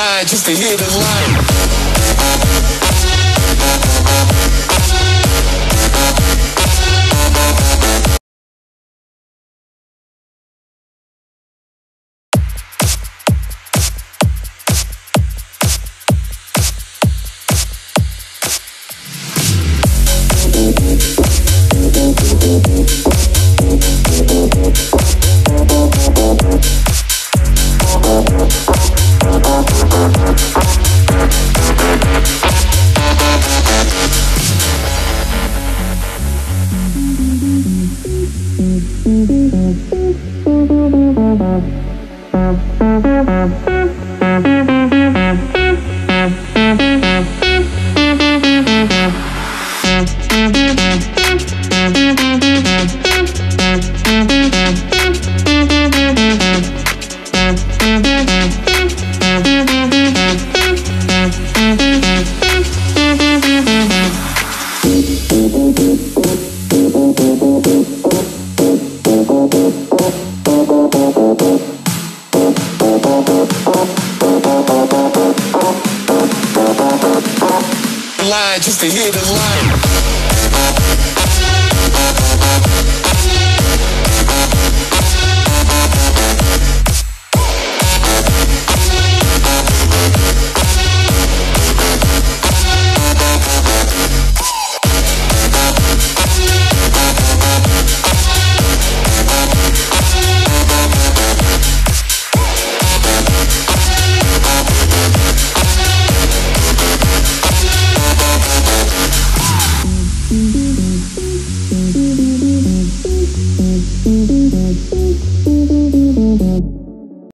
line just to hear this line. Just to hear the line.